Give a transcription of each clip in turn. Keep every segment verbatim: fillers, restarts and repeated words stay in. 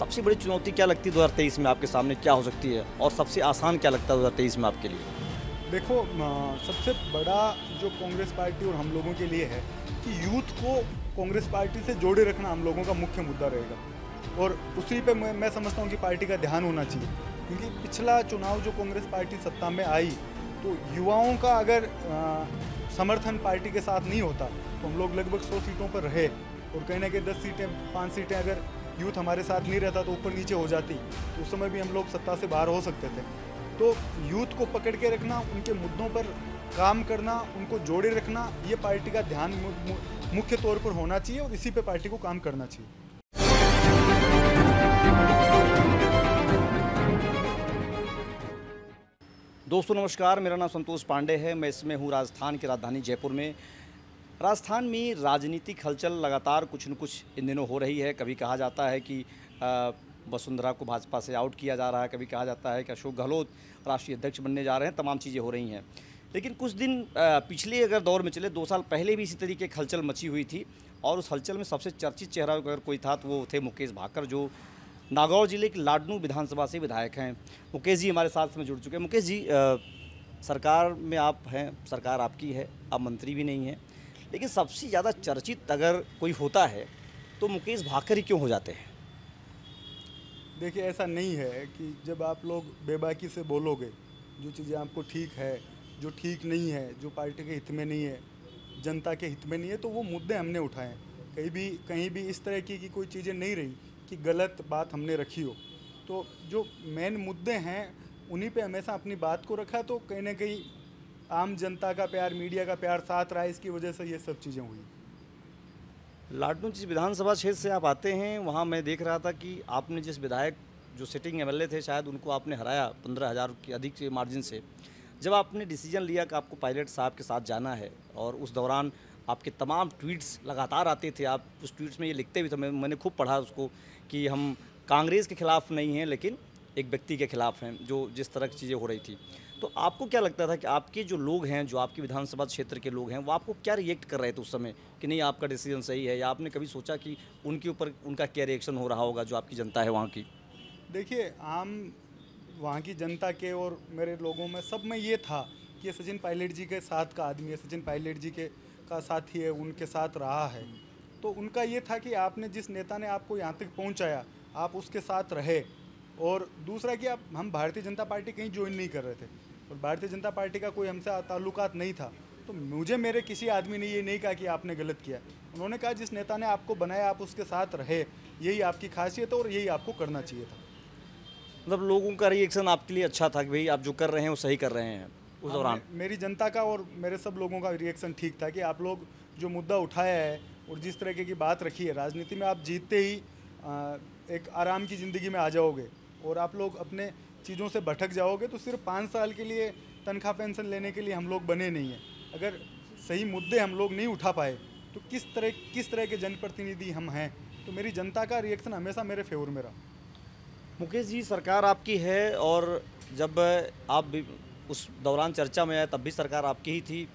सबसे बड़ी चुनौती क्या लगती है दो हज़ार तेईस में आपके सामने क्या हो सकती है, और सबसे आसान क्या लगता है दो हज़ार तेईस में आपके लिए? देखो, सबसे बड़ा जो कांग्रेस पार्टी और हम लोगों के लिए है कि यूथ को कांग्रेस पार्टी से जोड़े रखना हम लोगों का मुख्य मुद्दा रहेगा, और उसी पे मैं मैं समझता हूँ कि पार्टी का ध्यान होना चाहिए, क्योंकि पिछला चुनाव जो कांग्रेस पार्टी सत्ता में आई तो युवाओं का अगर समर्थन पार्टी के साथ नहीं होता तो हम लोग लगभग सौ सीटों पर रहे, और कहीं ना कहीं दस सीटें पाँच सीटें अगर यूथ हमारे साथ नहीं रहता तो ऊपर नीचे हो जाती, तो उस समय भी हम लोग सत्ता से बाहर हो सकते थे। तो यूथ को पकड़ के रखना, उनके मुद्दों पर काम करना, उनको जोड़े रखना, ये पार्टी का ध्यान मुख्य तौर पर होना चाहिए और इसी पे पार्टी को काम करना चाहिए। दोस्तों नमस्कार, मेरा नाम संतोष पांडे है, मैं इसमें हूँ राजस्थान की राजधानी जयपुर में। राजस्थान में राजनीतिक हलचल लगातार कुछ न कुछ इन दिनों हो रही है। कभी कहा जाता है कि आ, वसुंधरा को भाजपा से आउट किया जा रहा है, कभी कहा जाता है कि अशोक गहलोत राष्ट्रीय अध्यक्ष बनने जा रहे हैं, तमाम चीज़ें हो रही हैं। लेकिन कुछ दिन पिछले अगर दौर में चले, दो साल पहले भी इसी तरीके की हलचल मची हुई थी, और उस हलचल में सबसे चर्चित चेहरा अगर कोई था तो वो थे मुकेश भाकर, जो नागौर जिले के लाडनू विधानसभा से विधायक हैं। मुकेश जी हमारे साथ में जुड़ चुके हैं। मुकेश जी, सरकार में आप हैं, सरकार आपकी है, आप मंत्री भी नहीं हैं, लेकिन सबसे ज़्यादा चर्चित अगर कोई होता है तो मुकेश भाकर ही क्यों हो जाते हैं? देखिए, ऐसा नहीं है कि जब आप लोग बेबाकी से बोलोगे जो चीज़ें आपको ठीक है, जो ठीक नहीं है, जो पार्टी के हित में नहीं है, जनता के हित में नहीं है, तो वो मुद्दे हमने उठाए हैं। कहीं भी कहीं भी इस तरह की, की कोई चीज़ें नहीं रही कि गलत बात हमने रखी हो, तो जो मेन मुद्दे हैं उन्हीं पे हमेशा अपनी बात को रखा, तो कहीं ना कहीं आम जनता का प्यार, मीडिया का प्यार साथ रहा, इसकी वजह से ये सब चीज़ें हुई। लाडनू जिस विधानसभा क्षेत्र से आप आते हैं, वहाँ मैं देख रहा था कि आपने जिस विधायक जो सिटिंग एमएलए थे शायद उनको आपने हराया पंद्रह हज़ार के अधिक के मार्जिन से। जब आपने डिसीजन लिया कि आपको पायलट साहब के साथ जाना है, और उस दौरान आपके तमाम ट्वीट्स लगातार आते थे, आप उस ट्वीट्स में ये लिखते भी थे, मैं, मैंने खूब पढ़ा उसको, कि हम कांग्रेस के ख़िलाफ़ नहीं हैं लेकिन एक व्यक्ति के खिलाफ हैं, जो जिस तरह की चीज़ें हो रही थी। तो आपको क्या लगता था कि आपके जो लोग हैं, जो आपके विधानसभा क्षेत्र के लोग हैं, वो आपको क्या रिएक्ट कर रहे थे उस समय कि नहीं आपका डिसीजन सही है, या आपने कभी सोचा कि उनके ऊपर उनका क्या रिएक्शन हो रहा होगा जो आपकी जनता है वहाँ की? देखिए, आम वहाँ की जनता के और मेरे लोगों में सब में ये था कि ये सचिन पायलट जी के साथ का आदमी है, सचिन पायलट जी के का साथी है, उनके साथ रहा है, तो उनका ये था कि आपने जिस नेता ने आपको यहाँ तक पहुँचाया आप उसके साथ रहे। और दूसरा कि आप हम भारतीय जनता पार्टी कहीं ज्वाइन नहीं कर रहे थे, और भारतीय जनता पार्टी का कोई हमसे ताल्लुकात नहीं था, तो मुझे मेरे किसी आदमी ने ये नहीं कहा कि आपने गलत किया। उन्होंने कहा जिस नेता ने आपको बनाया आप उसके साथ रहे, यही आपकी खासियत है और यही आपको करना चाहिए था। मतलब लोगों का रिएक्शन आपके लिए अच्छा था कि भाई आप जो कर रहे हैं वो सही कर रहे हैं? उस दौरान मेरी जनता का और मेरे सब लोगों का रिएक्शन ठीक था कि आप लोग जो मुद्दा उठाया है और जिस तरीके की बात रखी है, राजनीति में आप जीतते ही एक आराम की ज़िंदगी में आ जाओगे और आप लोग अपने चीज़ों से भटक जाओगे, तो सिर्फ पाँच साल के लिए तनख्वाह पेंशन लेने के लिए हम लोग बने नहीं हैं। अगर सही मुद्दे हम लोग नहीं उठा पाए तो किस तरह किस तरह के जनप्रतिनिधि हम हैं, तो मेरी जनता का रिएक्शन हमेशा मेरे फेवर में रहा। मुकेश जी, सरकार आपकी है, और जब आप भी उस दौरान चर्चा में आए तब भी सरकार आपकी ही थी।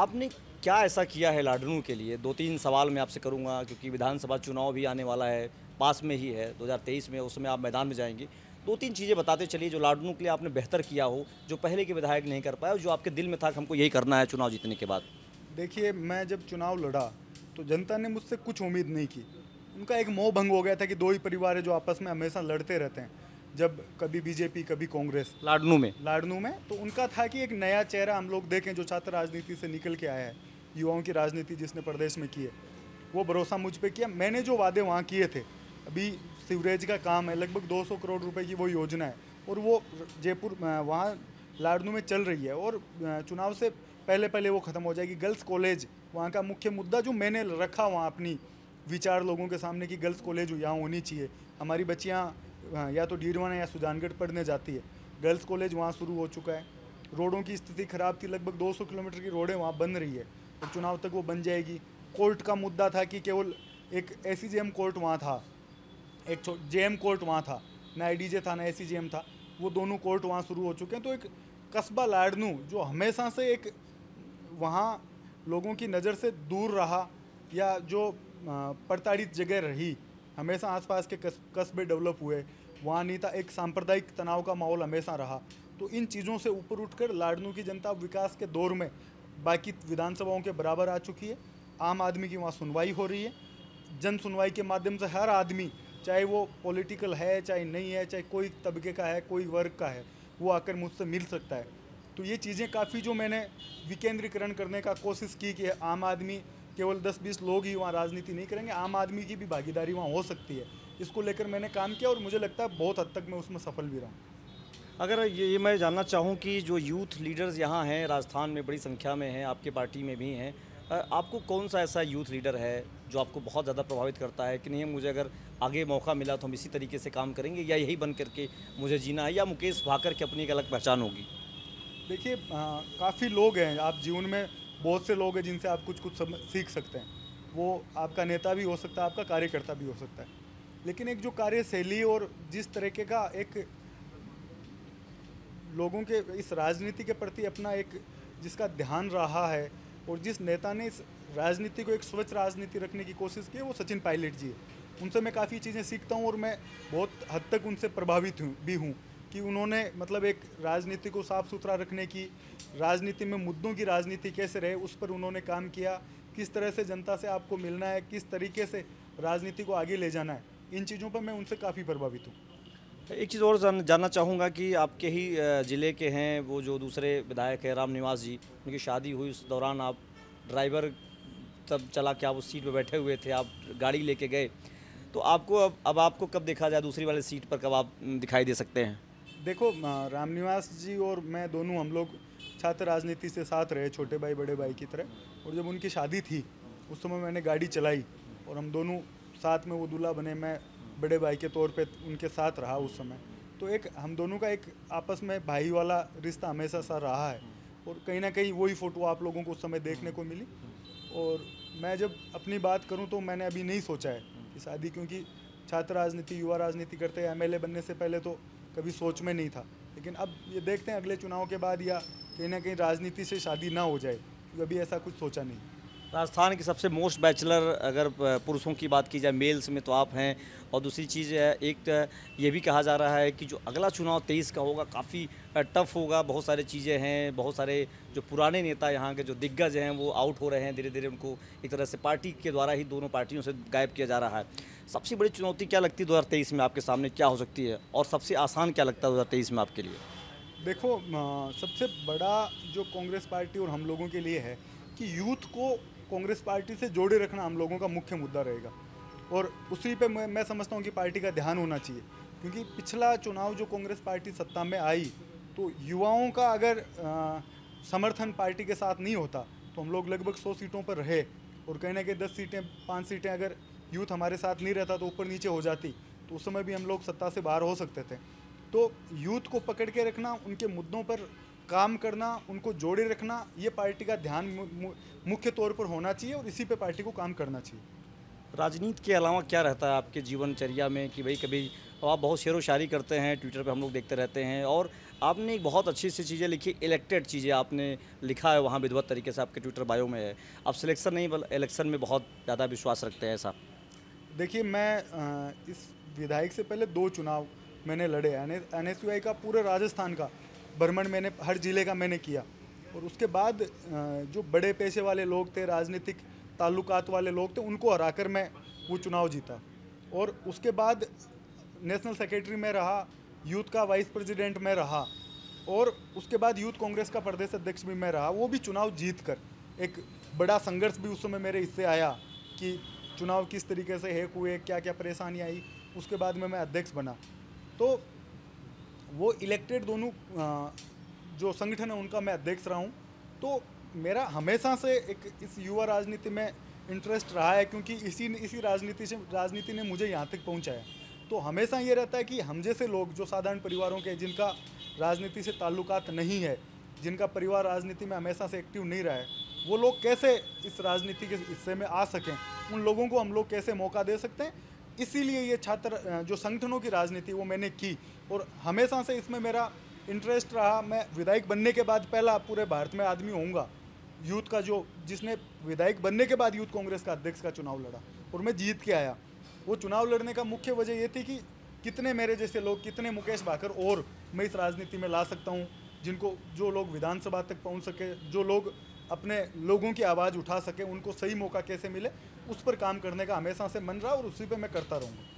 आपने क्या ऐसा किया है लाडनू के लिए? दो तीन सवाल मैं आपसे करूँगा, क्योंकि विधानसभा चुनाव भी आने वाला है, पास में ही है दो हज़ार तेईस में, उस समय आप मैदान में जाएंगे। दो तीन चीज़ें बताते चलिए जो लाडनू के लिए आपने बेहतर किया हो, जो पहले के विधायक नहीं कर पाए, और जो आपके दिल में था कि हमको यही करना है चुनाव जीतने के बाद। देखिए, मैं जब चुनाव लड़ा तो जनता ने मुझसे कुछ उम्मीद नहीं की, उनका एक मोह भंग हो गया था कि दो ही परिवार है जो आपस में हमेशा लड़ते रहते हैं, जब कभी बीजेपी कभी कांग्रेस। लाडनू में लाडनू में तो उनका था कि एक नया चेहरा हम लोग देखें, जो छात्र राजनीति से निकल के आया है, युवाओं की राजनीति जिसने प्रदेश में की है। वो भरोसा मुझ पर किया, मैंने जो वादे वहाँ किए थे, अभी सीवरेज का काम है, लगभग दो सौ करोड़ रुपए की वो योजना है, और वो जयपुर वहाँ लाडनू में चल रही है, और चुनाव से पहले पहले वो ख़त्म हो जाएगी। गर्ल्स कॉलेज वहाँ का मुख्य मुद्दा जो मैंने रखा वहाँ अपनी विचार लोगों के सामने कि गर्ल्स कॉलेज यहाँ होनी चाहिए, हमारी बच्चियाँ या तो डीडवाना या सुजानगढ़ पढ़ने जाती है, गर्ल्स कॉलेज वहाँ शुरू हो चुका है। रोडों की स्थिति ख़राब थी, लगभग दो सौ किलोमीटर की रोडें वहाँ बन रही है और चुनाव तक वो बन जाएगी। कोर्ट का मुद्दा था कि केवल एक ऐसी जे एम कोर्ट वहाँ था, एक जेएम कोर्ट वहाँ था, ना आईडीजे था ना एसीजेएम था, वो दोनों कोर्ट वहाँ शुरू हो चुके हैं। तो एक कस्बा लाडनू जो हमेशा से एक वहाँ लोगों की नज़र से दूर रहा या जो प्रताड़ित जगह रही, हमेशा आसपास के कस्बे डेवलप हुए, वहाँ नहीं था, एक सांप्रदायिक तनाव का माहौल हमेशा रहा। तो इन चीज़ों से ऊपर उठकर लाडनू की जनता विकास के दौर में बाकी विधानसभाओं के बराबर आ चुकी है। आम आदमी की वहाँ सुनवाई हो रही है। जन सुनवाई के माध्यम से हर आदमी, चाहे वो पॉलिटिकल है चाहे नहीं है, चाहे कोई तबके का है कोई वर्ग का है, वो आकर मुझसे मिल सकता है। तो ये चीज़ें काफ़ी जो मैंने विकेंद्रीकरण करने का कोशिश की कि आम आदमी केवल दस बीस लोग ही वहाँ राजनीति नहीं करेंगे, आम आदमी की भी भागीदारी वहाँ हो सकती है, इसको लेकर मैंने काम किया और मुझे लगता है बहुत हद तक मैं उसमें सफल भी रहा हूँ। अगर ये मैं जानना चाहूँ कि जो यूथ लीडर्स यहाँ हैं राजस्थान में बड़ी संख्या में हैं, आपके पार्टी में भी हैं, आपको कौन सा ऐसा यूथ लीडर है जो आपको बहुत ज़्यादा प्रभावित करता है कि नहीं मुझे अगर आगे मौका मिला तो हम इसी तरीके से काम करेंगे, या यही बन करके मुझे जीना है, या मुकेश भाकर की अपनी एक अलग पहचान होगी? देखिए, काफ़ी लोग हैं, आप जीवन में बहुत से लोग हैं जिनसे आप कुछ कुछ सीख सकते हैं। वो आपका नेता भी हो सकता है, आपका कार्यकर्ता भी हो सकता है, लेकिन एक जो कार्यशैली और जिस तरीके का एक लोगों के इस राजनीति के प्रति अपना एक जिसका ध्यान रहा है और जिस नेता ने इस राजनीति को एक स्वच्छ राजनीति रखने की कोशिश की, वो सचिन पायलट जी है। उनसे मैं काफ़ी चीज़ें सीखता हूँ और मैं बहुत हद तक उनसे प्रभावित हूँ भी हूँ कि उन्होंने मतलब एक राजनीति को साफ़ सुथरा रखने की, राजनीति में मुद्दों की राजनीति कैसे रहे उस पर उन्होंने काम किया, किस तरह से जनता से आपको मिलना है, किस तरीके से राजनीति को आगे ले जाना है, इन चीज़ों पर मैं उनसे काफ़ी प्रभावित हूँ। एक चीज़ और जान, जानना चाहूँगा कि आपके ही ज़िले के हैं वो जो दूसरे विधायक हैं रामनिवास जी, उनकी शादी हुई उस दौरान आप ड्राइवर तब चला कि आप उस सीट पर बैठे हुए थे, आप गाड़ी लेके गए, तो आपको अब अब आपको कब देखा जाए दूसरी वाली सीट पर, कब आप दिखाई दे सकते हैं? देखो, रामनिवास जी और मैं दोनों हम लोग छात्र राजनीति से साथ रहे, छोटे भाई बड़े भाई की तरह, और जब उनकी शादी थी उस समय मैंने गाड़ी चलाई और हम दोनों साथ में वो दूल्हा बने, मैं बड़े भाई के तौर पे उनके साथ रहा उस समय। तो एक हम दोनों का एक आपस में भाई वाला रिश्ता हमेशा सा रहा है और कहीं ना कहीं वही फ़ोटो आप लोगों को उस समय देखने को मिली। और मैं जब अपनी बात करूं तो मैंने अभी नहीं सोचा है कि शादी, क्योंकि छात्र राजनीति युवा राजनीति करते हैं, एमएलए बनने से पहले तो कभी सोच में नहीं था, लेकिन अब ये देखते हैं अगले चुनाव के बाद या कहीं ना कहीं राजनीति से शादी ना हो जाए, क्योंकि अभी ऐसा कुछ सोचा नहीं। राजस्थान के सबसे मोस्ट बैचलर अगर पुरुषों की बात की जाए मेल्स में तो आप हैं, और दूसरी चीज़ एक ये भी कहा जा रहा है कि जो अगला चुनाव तेईस का होगा काफ़ी टफ होगा, बहुत सारी चीज़ें हैं, बहुत सारे जो पुराने नेता यहाँ के जो दिग्गज हैं वो आउट हो रहे हैं धीरे धीरे, उनको एक तरह से पार्टी के द्वारा ही दोनों पार्टियों से गायब किया जा रहा है। सबसे बड़ी चुनौती क्या लगती है दो हज़ार तेईस में आपके सामने क्या हो सकती है, और सबसे आसान क्या लगता है दो हज़ार तेईस में आपके लिए? देखो, सबसे बड़ा जो कांग्रेस पार्टी और हम लोगों के लिए है कि यूथ को कांग्रेस पार्टी से जोड़े रखना हम लोगों का मुख्य मुद्दा रहेगा, और उसी पे मैं, मैं समझता हूँ कि पार्टी का ध्यान होना चाहिए, क्योंकि पिछला चुनाव जो कांग्रेस पार्टी सत्ता में आई तो युवाओं का अगर आ, समर्थन पार्टी के साथ नहीं होता तो हम लोग लगभग सौ सीटों पर रहे, और कहीं ना कहीं दस सीटें पाँच सीटें अगर यूथ हमारे साथ नहीं रहता तो ऊपर नीचे हो जाती, तो उस समय भी हम लोग सत्ता से बाहर हो सकते थे। तो यूथ को पकड़ के रखना, उनके मुद्दों पर काम करना, उनको जोड़े रखना, ये पार्टी का ध्यान मुख्य तौर पर होना चाहिए और इसी पे पार्टी को काम करना चाहिए। राजनीति के अलावा क्या रहता है आपके जीवनचर्या में कि भाई कभी आप बहुत शेरो शायरी करते हैं, ट्विटर पे हम लोग देखते रहते हैं, और आपने एक बहुत अच्छी सी चीज़ें लिखी, इलेक्टेड चीज़ें आपने लिखा है वहाँ विधवत तरीके से, आपके ट्विटर बायो में है, आप सिलेक्शन नहीं बल्कि इलेक्शन में बहुत ज़्यादा विश्वास रखते हैं ऐसा? देखिए, मैं इस विधायक से पहले दो चुनाव मैंने लड़े, एन एस यू आई का, पूरे राजस्थान का भ्रमण मैंने हर ज़िले का मैंने किया, और उसके बाद जो बड़े पैसे वाले लोग थे, राजनीतिक ताल्लुकात वाले लोग थे, उनको हराकर मैं वो चुनाव जीता। और उसके बाद नेशनल सेक्रेटरी में रहा, यूथ का वाइस प्रेसिडेंट में रहा, और उसके बाद यूथ कांग्रेस का प्रदेश अध्यक्ष भी मैं रहा, वो भी चुनाव जीत कर। एक बड़ा संघर्ष भी उस समय मेरे हिस्से आया कि चुनाव किस तरीके से हैक हुए, क्या क्या परेशानी आई, उसके बाद में मैं अध्यक्ष बना। तो वो इलेक्टेड दोनों जो संगठन है उनका मैं अध्यक्ष रहा हूँ। तो मेरा हमेशा से एक इस युवा राजनीति में इंटरेस्ट रहा है, क्योंकि इसी इसी राजनीति से राजनीति ने मुझे यहाँ तक पहुँचाया। तो हमेशा ये रहता है कि हम जैसे लोग जो साधारण परिवारों के, जिनका राजनीति से ताल्लुकात नहीं है, जिनका परिवार राजनीति में हमेशा से एक्टिव नहीं रहा है, वो लोग कैसे इस राजनीति के हिस्से में आ सकें, उन लोगों को हम लोग कैसे मौका दे सकते हैं, इसीलिए ये छात्र जो संगठनों की राजनीति वो मैंने की, और हमेशा से इसमें मेरा इंटरेस्ट रहा। मैं विधायक बनने के बाद पहला पूरे भारत में आदमी होऊंगा यूथ का जो जिसने विधायक बनने के बाद यूथ कांग्रेस का अध्यक्ष का चुनाव लड़ा और मैं जीत के आया। वो चुनाव लड़ने का मुख्य वजह ये थी कि कितने मेरे जैसे लोग, कितने मुकेश भाकर और मैं इस राजनीति में ला सकता हूँ, जिनको जो लोग विधानसभा तक पहुँच सके, जो लोग अपने लोगों की आवाज़ उठा सके, उनको सही मौका कैसे मिले, उस पर काम करने का हमेशा से मन रहा और उसी पर मैं करता रहूँगा।